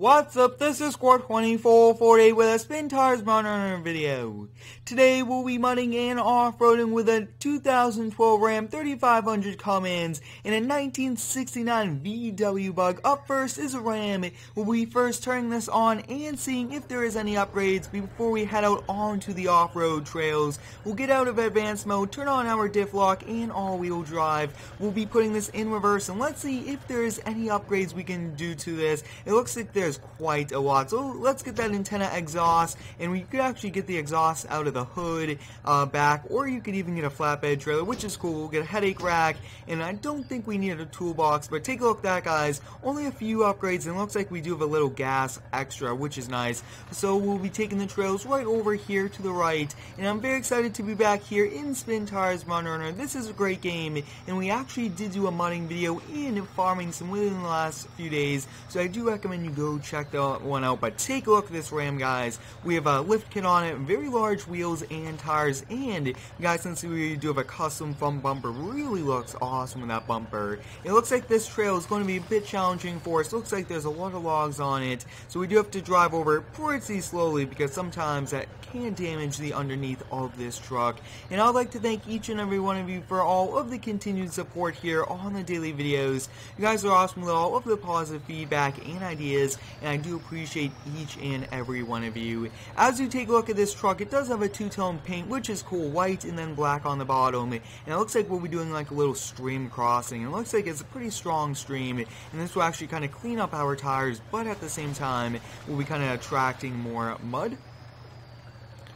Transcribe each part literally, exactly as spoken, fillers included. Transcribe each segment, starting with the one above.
What's up, this is Square twenty-four forty-eight with a Spintires MudRunner video. Today we'll be mudding and off-roading with a two thousand twelve Ram thirty-five hundred Cummins and a nineteen sixty-nine V W Bug. Up first is a Ram. We'll be first turning this on and seeing if there is any upgrades before we head out onto the off-road trails. We'll get out of advanced mode, turn on our diff lock and all-wheel drive. We'll be putting this in reverse and let's see if there is any upgrades we can do to this. It looks like there's quite a lot, so let's get that antenna exhaust, and we could actually get the exhaust out of the hood uh, back, or you could even get a flatbed trailer, which is cool. We'll get a headache rack, and I don't think we needed a toolbox, but take a look at that, guys. Only a few upgrades, and it looks like we do have a little gas extra, which is nice. So we'll be taking the trails right over here to the right, and I'm very excited to be back here in Spintires MudRunner. This is a great game, and we actually did do a mudding video in farming some within the last few days, so I do recommend you go check that one out. But take a look at this Ram, guys. We have a lift kit on it, very large wheels and tires, and guys, since we do have a custom front bumper, really looks awesome with that bumper. It looks like this trail is going to be a bit challenging for us. Looks like there's a lot of logs on it, so we do have to drive over pretty slowly because sometimes that can damage the underneath of this truck. And I'd like to thank each and every one of you for all of the continued support here on the daily videos. You guys are awesome with all of the positive feedback and ideas, and I do appreciate each and every one of you. As you take a look at this truck, it does have a two-tone paint, which is cool, white and then black on the bottom, and it looks like we'll be doing like a little stream crossing. It looks like it's a pretty strong stream, and this will actually kind of clean up our tires, but at the same time, we'll be kind of attracting more mud.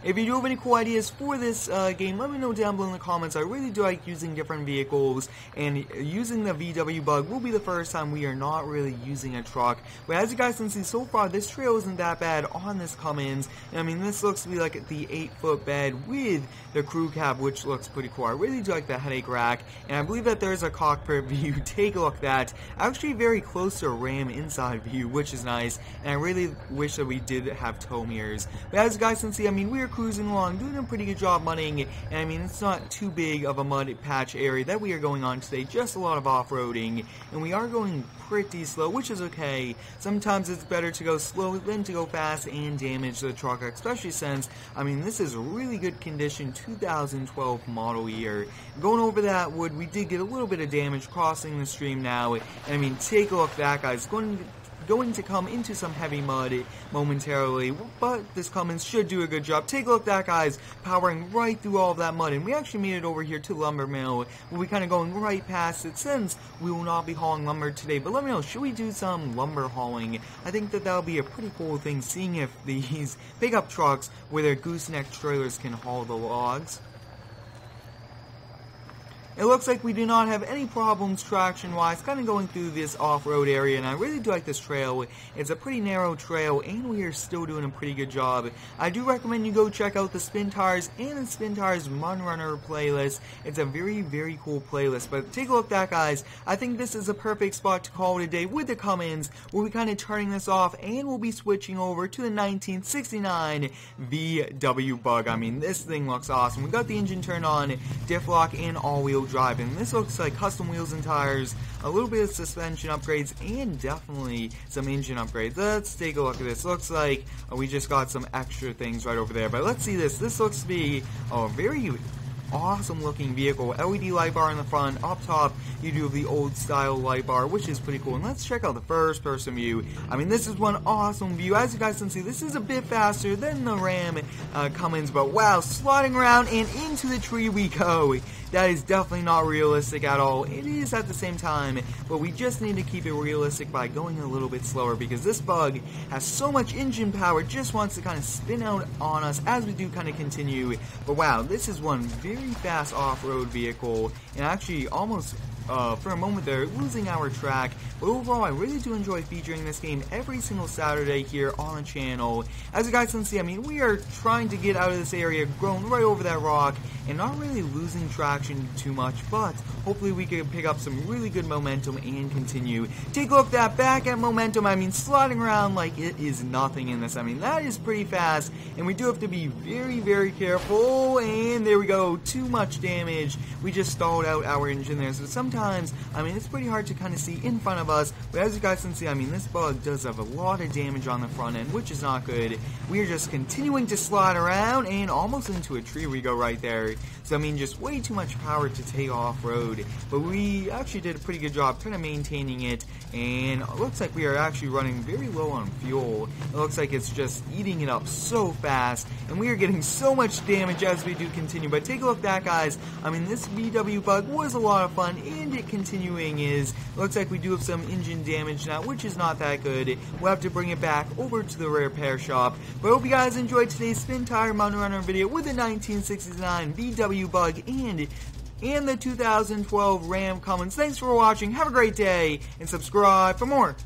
If you do have any cool ideas for this uh, game, let me know down below in the comments. I really do like using different vehicles, and using the V W Bug will be the first time we are not really using a truck. But as you guys can see, so far this trail isn't that bad on this Cummins. And, I mean, this looks to be like the eight foot bed with the crew cab, which looks pretty cool. I really do like the headache rack, and I believe that there is a cockpit view. Take a look at that. Actually very close to a Ram inside view, which is nice, and I really wish that we did have tow mirrors. But as you guys can see, I mean, we are cruising along, doing a pretty good job mudding, and I mean, it's not too big of a mud patch area that we are going on today, just a lot of off-roading, and we are going pretty slow, which is okay. Sometimes it's better to go slow than to go fast and damage the truck, especially since, I mean, this is a really good condition two thousand twelve model year. Going over that wood, we did get a little bit of damage crossing the stream now, and I mean, take a look at that, guys. Going to Going to come into some heavy mud momentarily, but this Cummins should do a good job. Take a look at that, guys, powering right through all of that mud, and we actually made it over here to lumber mill. We'll be kind of going right past it since we will not be hauling lumber today, but let me know, should we do some lumber hauling? I think that that'll be a pretty cool thing, seeing if these pickup trucks with their gooseneck trailers can haul the logs. It looks like we do not have any problems traction-wise, kind of going through this off-road area, and I really do like this trail. It's a pretty narrow trail, and we are still doing a pretty good job. I do recommend you go check out the Spintires and the Spintires MudRunner playlist. It's a very, very cool playlist, but take a look at that, guys. I think this is a perfect spot to call it a day with the Cummins. We'll be kind of turning this off, and we'll be switching over to the nineteen sixty-nine V W Bug. I mean, this thing looks awesome. We got the engine turned on, diff lock, and all-wheel driving. This looks like custom wheels and tires, a little bit of suspension upgrades, and definitely some engine upgrades. Let's take a look at this. Looks like uh, we just got some extra things right over there, but let's see this. This looks to be a uh, very awesome looking vehicle. L E D light bar in the front. Up top, you do have the old style light bar, which is pretty cool. And let's check out the first person view. I mean, this is one awesome view. As you guys can see, this is a bit faster than the Ram uh, Cummins, but wow, sliding around and into the tree we go. That is definitely not realistic at all. It is at the same time, but we just need to keep it realistic by going a little bit slower because this Bug has so much engine power, it just wants to kind of spin out on us as we do kind of continue. But wow, this is one very fast off-road vehicle, and actually almost Uh, for a moment there, losing our track, but overall I really do enjoy featuring this game every single Saturday here on the channel. As you guys can see, I mean, we are trying to get out of this area, going right over that rock, and not really losing traction too much, but hopefully we can pick up some really good momentum and continue. Take a look at that, back at momentum. I mean, sliding around like it is nothing in this. I mean, that is pretty fast, and we do have to be very, very careful, and there we go, too much damage. We just stalled out our engine there, so sometimes times, I mean, it's pretty hard to kind of see in front of us, but as you guys can see, I mean, this bug does have a lot of damage on the front end, which is not good. We are just continuing to slide around, and almost into a tree we go right there. So, I mean, just way too much power to take off-road, but we actually did a pretty good job kind of maintaining it, and it looks like we are actually running very low on fuel. It looks like it's just eating it up so fast, and we are getting so much damage as we do continue, but take a look at that, guys. I mean, this V W Bug was a lot of fun, and it continuing is, looks like we do have some engine damage now, which is not that good. We'll have to bring it back over to the repair shop, but I hope you guys enjoyed today's Spintire MudRunner video with the nineteen sixty-nine V W Bug and and the two thousand twelve Ram Cummins. Thanks for watching, have a great day, and subscribe for more.